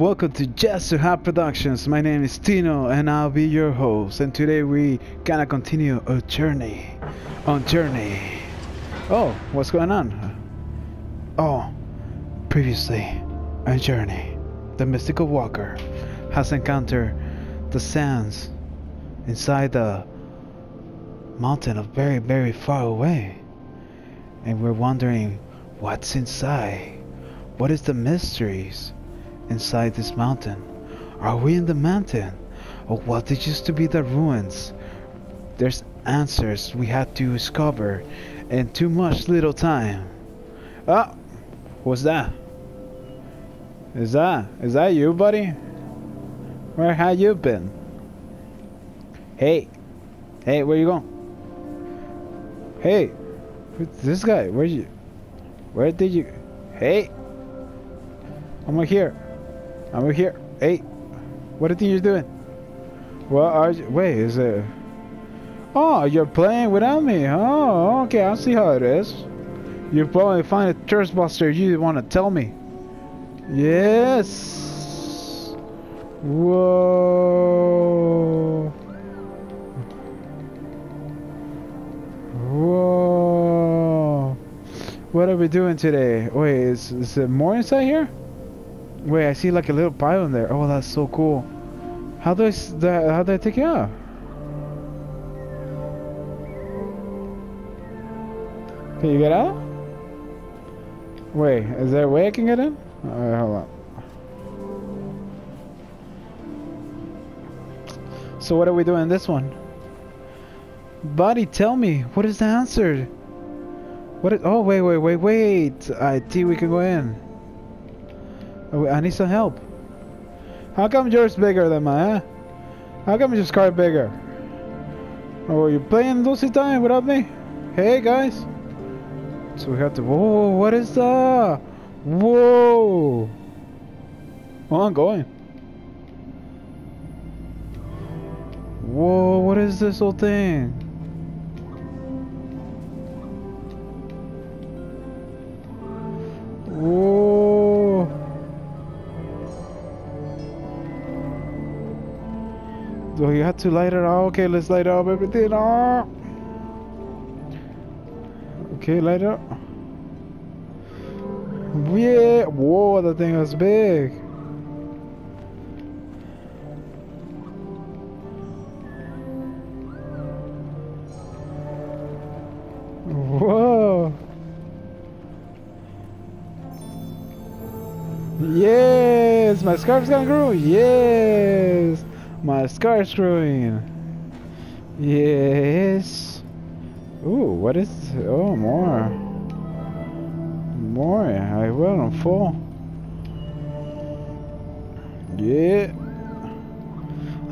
Welcome to Jester Hut Productions. My name is Tino and I'll be your host, and today we gonna continue our journey on Journey. Oh, what's going on? Oh, previously on Journey, the mystical walker has encountered the sands inside the mountain of very far away, and we're wondering what's inside. What is the mysteries inside this mountain? Are we in the mountain, or what it used to be the ruins? There's answers we had to discover in too much little time. Ah, what's that? Is that you, buddy? Where have you been? Hey, where you going? Hey, who's this guy? Where did you? Hey, I'm over here. Hey, what are you doing? What are you? Wait, is it? Oh, you're playing without me. Oh, okay, I see how it is. You probably find a thirst buster you want to tell me. Yes. Whoa. Whoa. What are we doing today? Wait, is there more inside here? Wait, I see like a little pile in there. Oh, that's so cool. How do I take it out? Can you get out? Wait, is there a way I can get in? Alright, hold on. So what are we doing in this one? Buddy, tell me, what is the answer? Oh, wait. I think we can go in. I need some help. How come yours bigger than mine, huh? How come your car bigger? Oh, you playing Lucy time without me? Hey, guys. So we have to... Whoa, what is that? Whoa. Oh, I'm going. Whoa, what is this whole thing? Whoa. So you have to light it up. Okay, let's light up everything up. Okay, light it up. Yeah. Whoa, that thing was big. Whoa. Yes, my scarf's gonna grow. Yes. My scar screwing. Yes. Ooh, what is? Oh, more. I will. I'm full. Yeah.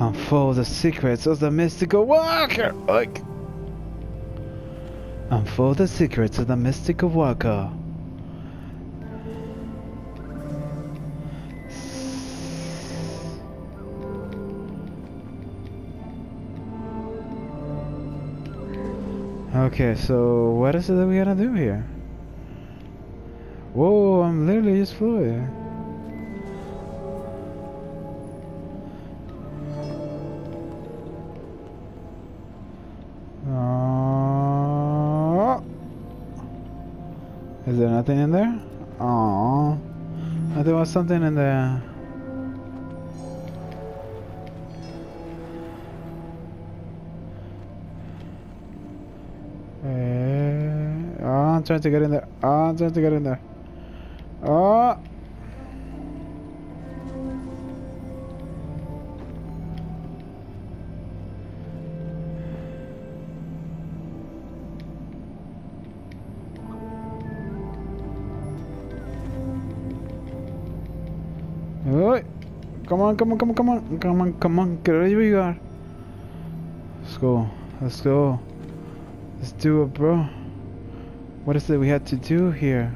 I'm full of the secrets of the mystical walker. Like. I'm full of the secrets of the mystical walker. Okay, so what is it that we gotta do here? Whoa, I'm literally just floating. Is there nothing in there? Oh, there was something in there. I'm trying to get in there. Oh! Come on. Get wherever you are. Let's go. Let's do it, bro. What is it we had to do here?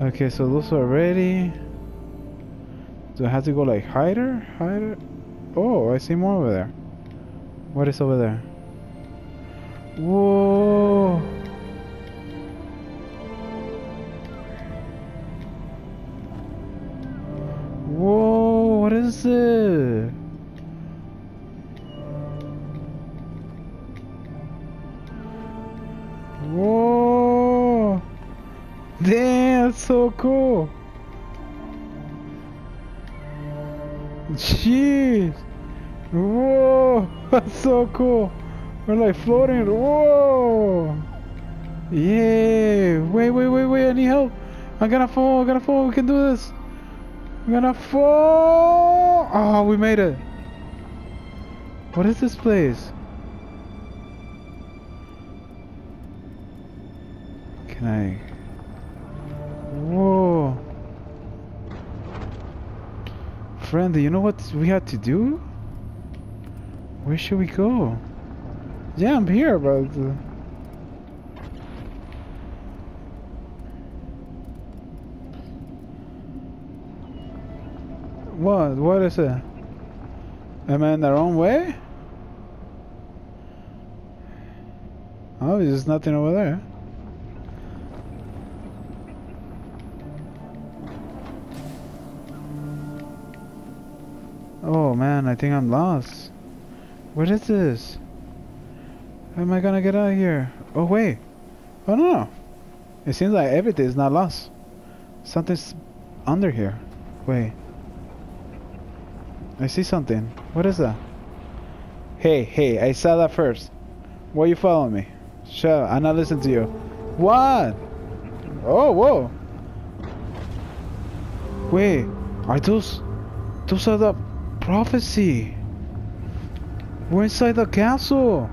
Okay, so those are ready. Do I have to go like hide her? Oh, I see more over there. What is over there? Whoa! Whoa! what is it? Whoa! Damn, that's so cool! Jeez! Whoa! That's so cool! We're like floating! Whoa! Yeah! Wait, wait, wait, wait! I need help! I'm gonna fall! I'm gonna fall! We can do this! I'm gonna fall! Oh, we made it! What is this place? Can I... Whoa! Friend, you know what we had to do? Where should we go? Yeah, I'm here, but... What? What is it? Am I in the wrong way? Oh, there's nothing over there. Oh man, I think I'm lost. What is this? How am I gonna get out of here? Oh wait. Oh no. It seems like everything is not lost. Something's under here. Wait. I see something. What is that? Hey, hey, I saw that first. Why are you following me? Shut up, I'm not listening to you. What? Oh, whoa. Wait, are those... Those are the prophecy. We're inside the castle.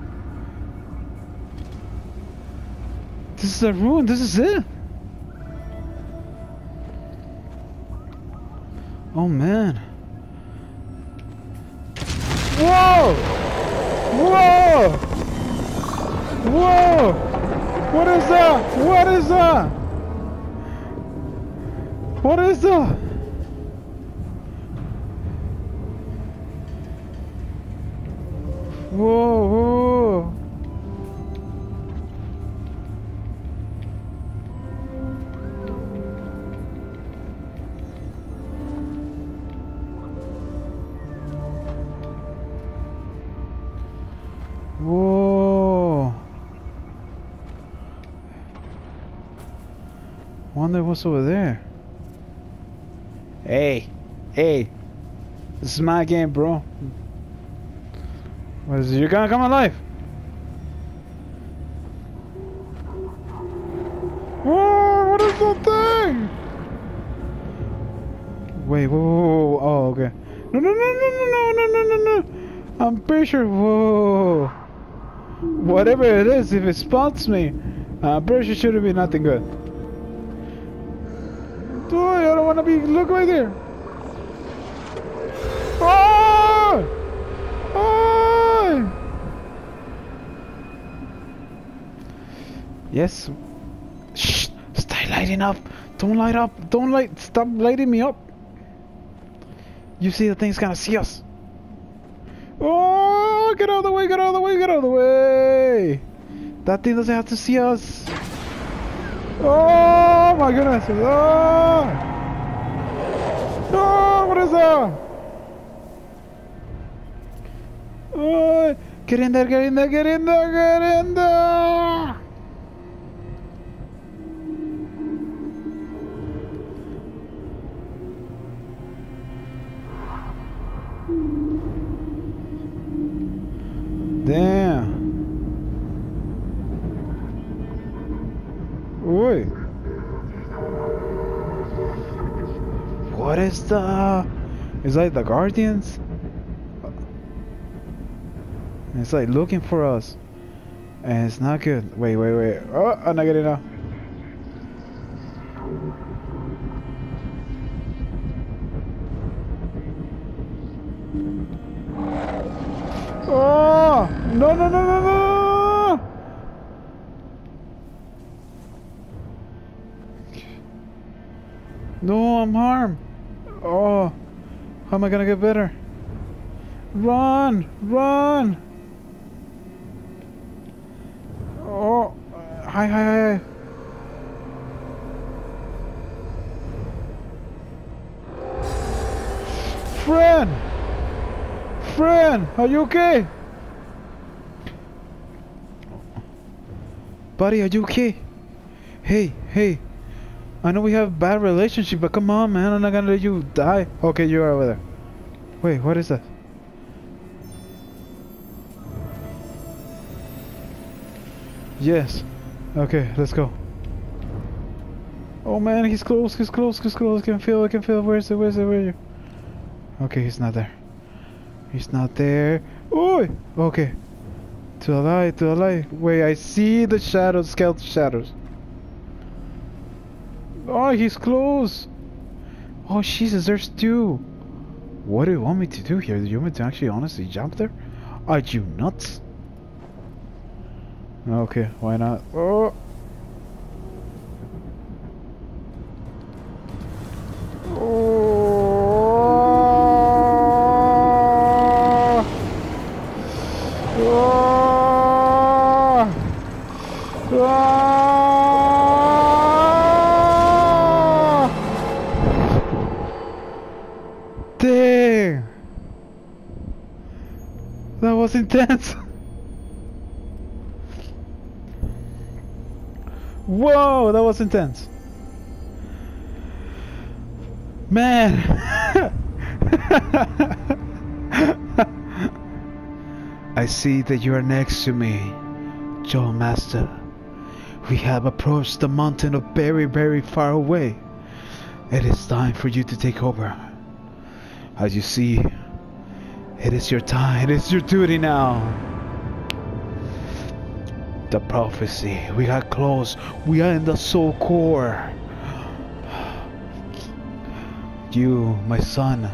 This is the ruin, this is it. Oh man. Whoa! Whoa! Whoa! What is that? What is that? What is that? Whoa, whoa! Whoa! Wonder what's over there. Hey, hey, this is my game, bro. What is it? You're gonna come alive. Whoa! What is that thing? Wait, whoa, whoa, whoa. Oh, okay. No, no, no, no, no, no, no, no, no. I'm pretty sure. Whoa. Whatever it is, if it spots me, I'm pretty sure it shouldn't be nothing good. Dude, I don't want to be. Look right there. Oh! Oh! Yes. Shh! Stay lighting up. Don't light up. Don't light. Stop lighting me up. You see, the thing's gonna see us. Oh! Get out of the way, get out of the way, get out of the way! That thing doesn't have to see us! Oh my goodness! Oh, oh what is that? Oh, get in there, get in there, get in there, get in there! Damn. Wait. What is the... It's like the guardians? It's like looking for us. And it's not good. Wait, wait, wait. Oh, I'm not getting out. Oh! No, no, no, no, no! No, I'm harmed! Oh! How am I gonna get better? Run! Run! Oh! Hi, hi, hi! Fran! Fran, are you okay? Buddy, are you okay? Hey, hey. I know we have a bad relationship, but come on, man. I'm not gonna let you die. Okay, you are over there. Wait, what is that? Yes. Okay, let's go. Oh man, he's close, he's close, he's close. I can feel. Where is it? Where is it? Where are you? Okay, he's not there. He's not there. Oi! Okay. To the light, to the light. Wait, I see the shadows, skeletal shadows. Oh, he's close. Oh, Jesus, there's two. What do you want me to do here? Do you want me to actually honestly jump there? Are you nuts? Okay, why not? Oh. Dang! That was intense! Whoa, that was intense! Man! I see that you are next to me, Joe Master. We have approached the mountain of very, very far away. It is time for you to take over. As you see, it is your time, it is your duty now. The prophecy, we are close, we are in the soul core. You, my son,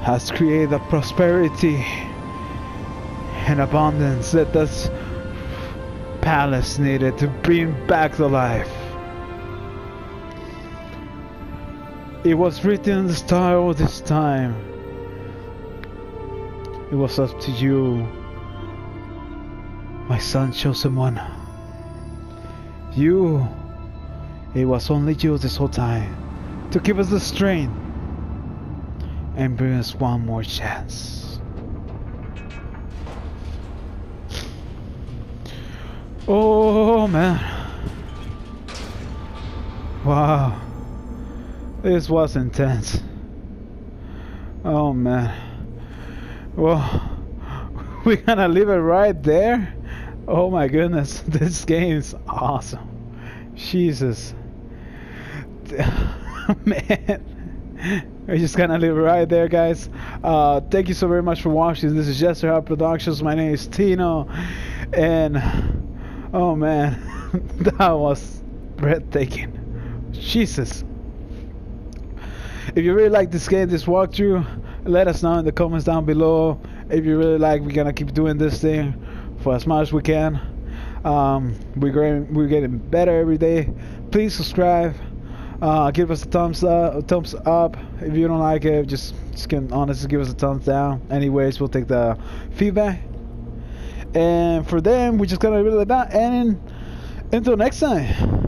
has created a prosperity and abundance that this palace needed to bring back the life. It was written in the star all this time. It was up to you. My son, chosen one. You. It was only you this whole time. To give us the strength. And bring us one more chance. Oh man. Wow. This was intense. Oh man. Well, we're gonna leave it right there. Oh my goodness, this game's awesome. Jesus. Man. We're just gonna leave it right there, guys. Thank you so very much for watching. This is Jester Hut Productions. My name is Tino. And oh man, that was breathtaking. Jesus. If you really like this game, this walkthrough, let us know in the comments down below. If you really like, we're gonna keep doing this thing for as much as we can. We're getting better every day. Please subscribe. Give us a thumbs up. If you don't like it, just can honestly give us a thumbs down. Anyways, we'll take the feedback. And for them, we're just gonna leave it like that. And until next time.